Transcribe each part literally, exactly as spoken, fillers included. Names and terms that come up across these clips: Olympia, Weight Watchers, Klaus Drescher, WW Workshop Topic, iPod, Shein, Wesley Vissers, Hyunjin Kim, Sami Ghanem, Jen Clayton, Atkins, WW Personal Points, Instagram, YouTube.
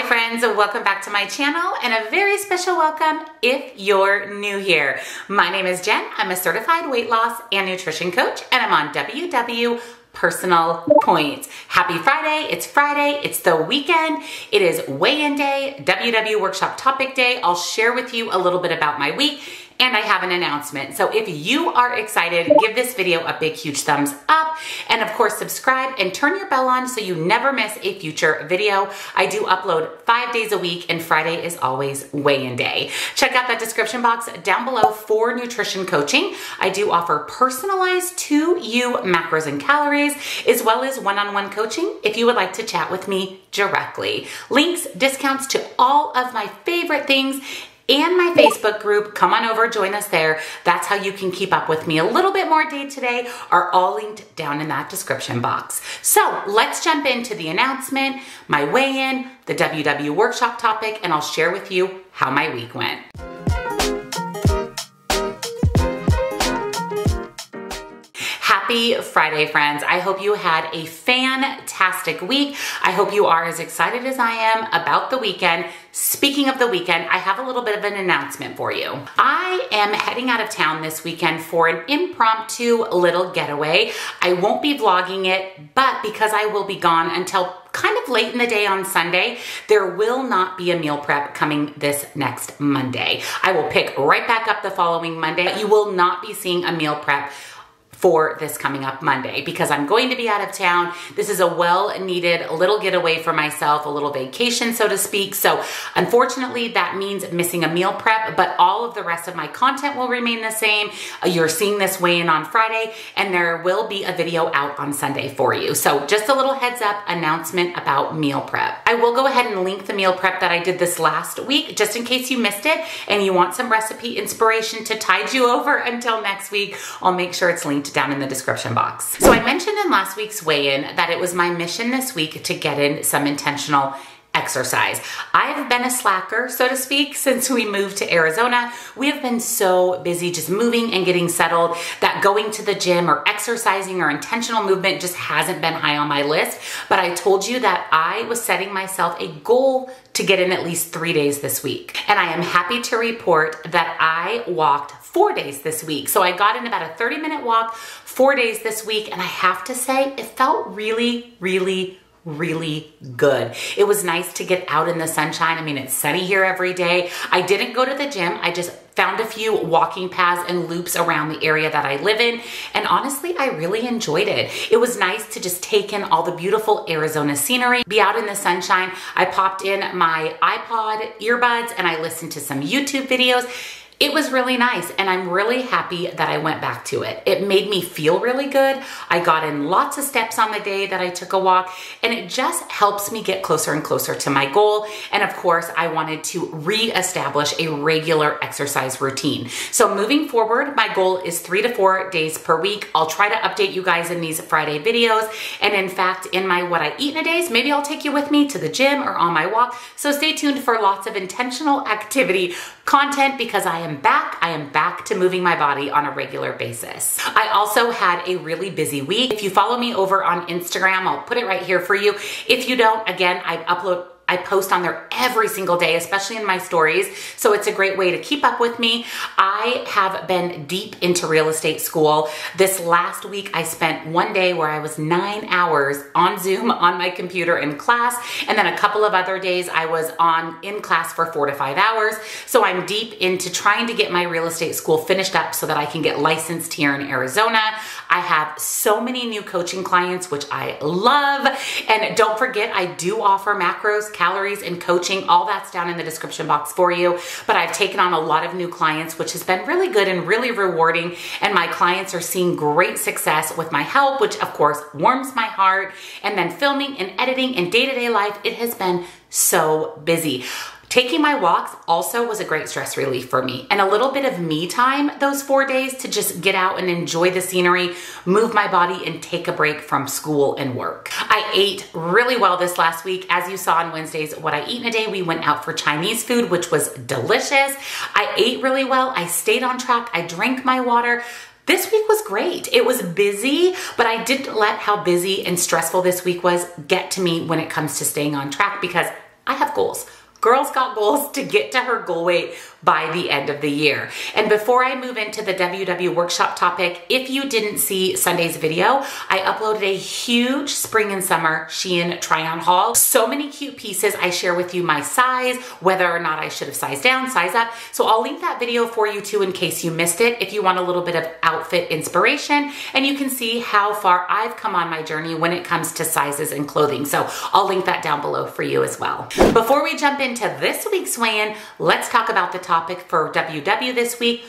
Hi friends, welcome back to my channel and a very special welcome if you're new here. My name is Jen, I'm a certified weight loss and nutrition coach and I'm on W W Personal Points. Happy Friday, it's Friday, it's the weekend, it is weigh-in day, W W Workshop Topic Day. I'll share with you a little bit about my week and I have an announcement. So if you are excited, give this video a big, huge thumbs up. And of course, subscribe and turn your bell on so you never miss a future video. I do upload five days a week and Friday is always weigh-in day. Check out that description box down below for nutrition coaching. I do offer personalized to you macros and calories, as well as one-on-one coaching if you would like to chat with me directly. Links, discounts to all of my favorite things and my Facebook group, come on over, join us there. That's how you can keep up with me a little bit more day to day, are all linked down in that description box. So let's jump into the announcement, my weigh-in, the W W workshop topic, and I'll share with you how my week went. Happy Friday, friends. I hope you had a fantastic week. I hope you are as excited as I am about the weekend. Speaking of the weekend, I have a little bit of an announcement for you. I am heading out of town this weekend for an impromptu little getaway. I won't be vlogging it, but because I will be gone until kind of late in the day on Sunday, there will not be a meal prep coming this next Monday. I will pick right back up the following Monday. You will not be seeing a meal prep for this coming up Monday because I'm going to be out of town. This is a well-needed little getaway for myself, a little vacation, so to speak. So unfortunately, that means missing a meal prep, but all of the rest of my content will remain the same. You're seeing this weigh-in on Friday, and there will be a video out on Sunday for you. So just a little heads up announcement about meal prep. I will go ahead and link the meal prep that I did this last week, just in case you missed it, and you want some recipe inspiration to tide you over until next week. I'll make sure it's linked down in the description box. So I mentioned in last week's weigh-in that it was my mission this week to get in some intentional exercise. I've been a slacker, so to speak, since we moved to Arizona. We have been so busy just moving and getting settled that going to the gym or exercising or intentional movement just hasn't been high on my list. But I told you that I was setting myself a goal to get in at least three days this week. And I am happy to report that I walked four days this week. So I got in about a thirty minute walk, four days this week. And I have to say, it felt really, really really good. It was nice to get out in the sunshine. I mean, it's sunny here every day. I didn't go to the gym. I just found a few walking paths and loops around the area that I live in. And honestly, I really enjoyed it. It was nice to just take in all the beautiful Arizona scenery, be out in the sunshine. I popped in my iPod earbuds and I listened to some YouTube videos. It was really nice and I'm really happy that I went back to it. It made me feel really good. I got in lots of steps on the day that I took a walk and it just helps me get closer and closer to my goal. And of course, I wanted to reestablish a regular exercise routine. So moving forward, my goal is three to four days per week. I'll try to update you guys in these Friday videos. And in fact, in my what I eat in a days, maybe I'll take you with me to the gym or on my walk. So stay tuned for lots of intentional activity content because I am I am back. I am back to moving my body on a regular basis. I also had a really busy week. If you follow me over on Instagram, I'll put it right here for you. If you don't, again, I upload I post on there every single day, especially in my stories. So it's a great way to keep up with me. I have been deep into real estate school. This last week, I spent one day where I was nine hours on Zoom on my computer in class. And then a couple of other days I was on in class for four to five hours. So I'm deep into trying to get my real estate school finished up so that I can get licensed here in Arizona. I have so many new coaching clients, which I love. And don't forget, I do offer macros, calories, and coaching. All that's down in the description box for you. But I've taken on a lot of new clients, which has been really good and really rewarding. And my clients are seeing great success with my help, which of course warms my heart. And then filming and editing and day-to-day life, it has been so busy. Taking my walks also was a great stress relief for me and a little bit of me time those four days to just get out and enjoy the scenery, move my body, and take a break from school and work. I ate really well this last week. As you saw on Wednesday's What I Eat in a Day, we went out for Chinese food, which was delicious. I ate really well. I stayed on track. I drank my water. This week was great. It was busy, but I didn't let how busy and stressful this week was get to me when it comes to staying on track because I have goals. Girl's got goals to get to her goal weight by the end of the year. And before I move into the W W workshop topic, if you didn't see Sunday's video, I uploaded a huge spring and summer Shein try on haul. So many cute pieces. I share with you my size, whether or not I should have sized down, size up. So I'll link that video for you too in case you missed it, if you want a little bit of outfit inspiration, and you can see how far I've come on my journey when it comes to sizes and clothing. So I'll link that down below for you as well. Before we jump in into this week's weigh-in, let's talk about the topic for W W this week.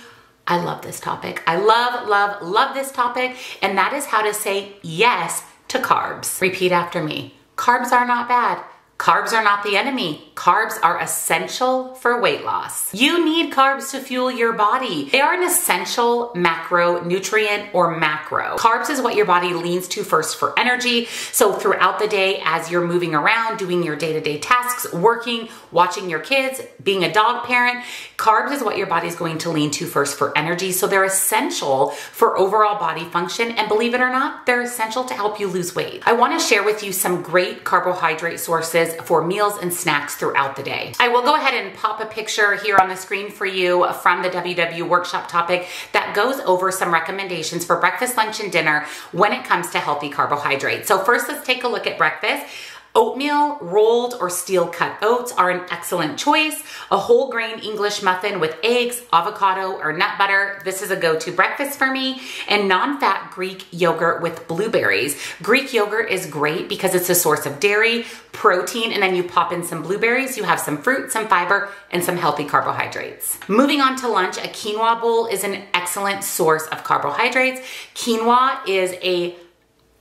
I love this topic. I love, love, love this topic, and that is how to say yes to carbs. Repeat after me. Carbs are not bad. Carbs are not the enemy. Carbs are essential for weight loss. You need carbs to fuel your body. They are an essential macronutrient or macro. Carbs is what your body leans to first for energy. So throughout the day, as you're moving around, doing your day-to-day tasks, working, watching your kids, being a dog parent, carbs is what your body's going to lean to first for energy. So they're essential for overall body function. And believe it or not, they're essential to help you lose weight. I wanna share with you some great carbohydrate sources for meals and snacks throughout the day. I will go ahead and pop a picture here on the screen for you from the W W workshop topic that goes over some recommendations for breakfast, lunch, and dinner when it comes to healthy carbohydrates. So first, let's take a look at breakfast. Oatmeal, rolled or steel cut oats are an excellent choice. A whole grain English muffin with eggs, avocado, or nut butter. This is a go-to breakfast for me. And non-fat Greek yogurt with blueberries. Greek yogurt is great because it's a source of dairy, protein, and then you pop in some blueberries, you have some fruit, some fiber, and some healthy carbohydrates. Moving on to lunch, a quinoa bowl is an excellent source of carbohydrates. Quinoa is a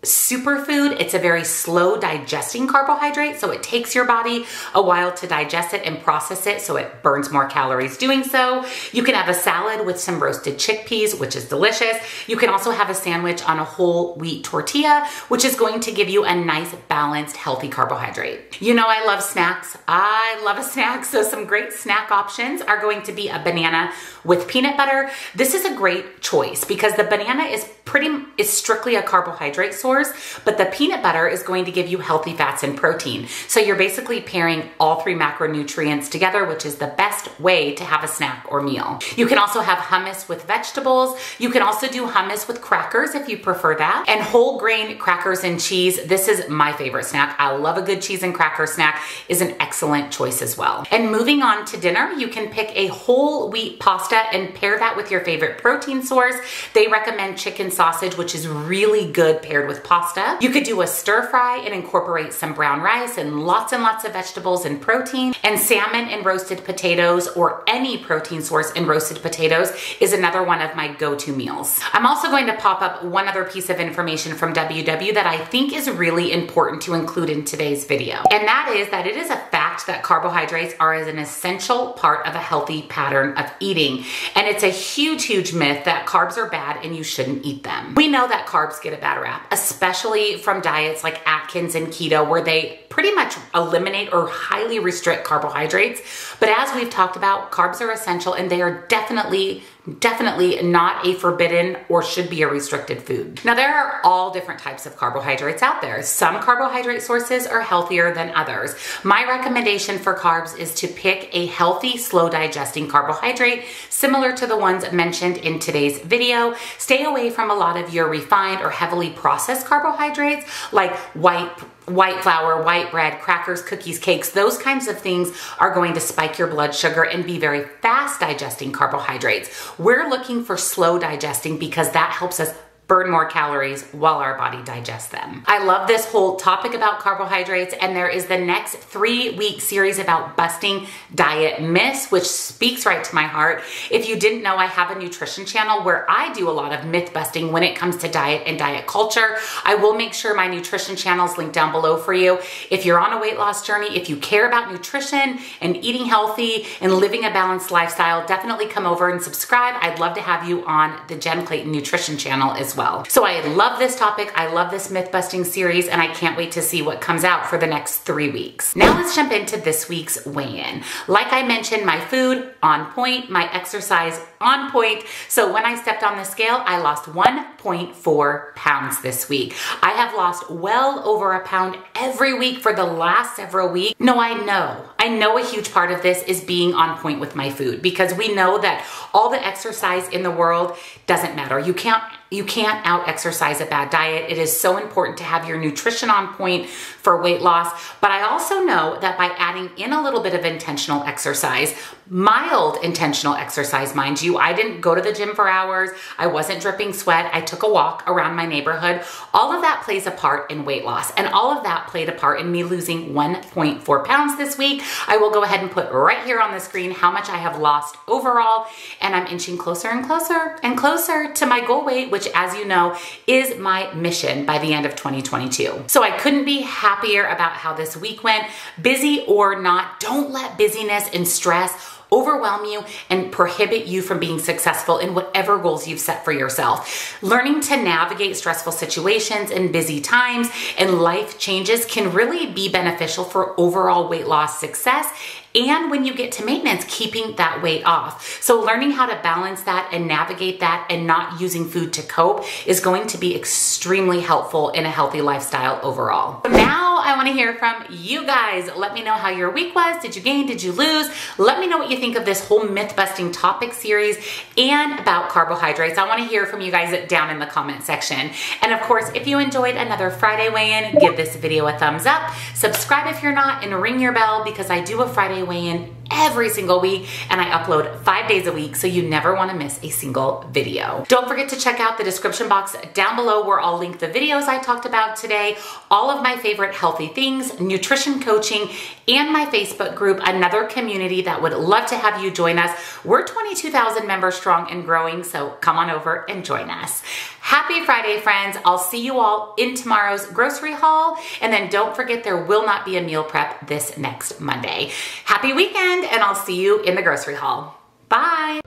superfood. It's a very slow digesting carbohydrate, so it takes your body a while to digest it and process it, so it burns more calories doing so. You can have a salad with some roasted chickpeas, which is delicious. You can also have a sandwich on a whole wheat tortilla, which is going to give you a nice, balanced, healthy carbohydrate. You know I love snacks. I love a snack, so some great snack options are going to be a banana with peanut butter. This is a great choice because the banana is pretty is strictly a carbohydrate source, but the peanut butter is going to give you healthy fats and protein. So you're basically pairing all three macronutrients together, which is the best way to have a snack or meal. You can also have hummus with vegetables. You can also do hummus with crackers if you prefer that. And whole grain crackers and cheese. This is my favorite snack. I love a good cheese and cracker snack, is an excellent choice as well. And moving on to dinner, you can pick a whole wheat pasta and pair that with your favorite protein source. They recommend chicken sausage, which is really good paired with pasta. You could do a stir fry and incorporate some brown rice and lots and lots of vegetables and protein. And salmon and roasted potatoes, or any protein source and roasted potatoes, is another one of my go-to meals. I'm also going to pop up one other piece of information from W W that I think is really important to include in today's video. And that is that it is a fact that carbohydrates are as an essential part of a healthy pattern of eating. And it's a huge, huge myth that carbs are bad and you shouldn't eat them. We know that carbs get a bad rap, especially from diets like Atkins and keto, where they pretty much eliminate or highly restrict carbohydrates. But as we've talked about, carbs are essential and they are definitely Definitely not a forbidden or should be a restricted food. Now, there are all different types of carbohydrates out there. Some carbohydrate sources are healthier than others. My recommendation for carbs is to pick a healthy, slow digesting carbohydrate, similar to the ones mentioned in today's video. Stay away from a lot of your refined or heavily processed carbohydrates like white White flour, white bread, crackers, cookies, cakes. Those kinds of things are going to spike your blood sugar and be very fast digesting carbohydrates. We're looking for slow digesting because that helps us burn more calories while our body digests them. I love this whole topic about carbohydrates, and there is the next three week series about busting diet myths, which speaks right to my heart. If you didn't know, I have a nutrition channel where I do a lot of myth busting when it comes to diet and diet culture. I will make sure my nutrition channel is linked down below for you. If you're on a weight loss journey, if you care about nutrition and eating healthy and living a balanced lifestyle, definitely come over and subscribe. I'd love to have you on the Jen Clayton nutrition channel as well. Well. So I love this topic. I love this myth busting series, and I can't wait to see what comes out for the next three weeks. Now let's jump into this week's weigh-in. Like I mentioned, my food on point, my exercise on point. So when I stepped on the scale, I lost one point four pounds this week. I have lost well over a pound every week for the last several weeks. No, I know. I know a huge part of this is being on point with my food, because we know that all the exercise in the world doesn't matter. You can't You can't out-exercise a bad diet. It is so important to have your nutrition on point for weight loss. But I also know that by adding in a little bit of intentional exercise, mild intentional exercise, mind you, I didn't go to the gym for hours. I wasn't dripping sweat. I took a walk around my neighborhood. All of that plays a part in weight loss. And all of that played a part in me losing one point four pounds this week. I will go ahead and put right here on the screen how much I have lost overall. And I'm inching closer and closer and closer to my goal weight, which, as you know, is my mission by the end of twenty twenty-two. So I couldn't be happier about how this week went. Busy or not, don't let busyness and stress overwhelm you and prohibit you from being successful in whatever goals you've set for yourself. Learning to navigate stressful situations and busy times and life changes can really be beneficial for overall weight loss success. And when you get to maintenance, keeping that weight off. So learning how to balance that and navigate that and not using food to cope is going to be extremely helpful in a healthy lifestyle overall. So now I want to hear from you guys. Let me know how your week was. Did you gain? Did you lose? Let me know what you think of this whole myth-busting topic series and about carbohydrates. I want to hear from you guys down in the comment section. And of course, if you enjoyed another Friday weigh-in, give this video a thumbs up, subscribe if you're not, and ring your bell, because I do a Friday weigh in every single week and I upload five days a week, so you never want to miss a single video. Don't forget to check out the description box down below where I'll link the videos I talked about today, all of my favorite healthy things, nutrition coaching, and my Facebook group, another community that would love to have you join us. We're twenty-two thousand members strong and growing, so come on over and join us. Happy Friday, friends. I'll see you all in tomorrow's grocery haul, and then don't forget there will not be a meal prep this next Monday. Happy weekend, and I'll see you in the grocery haul. Bye.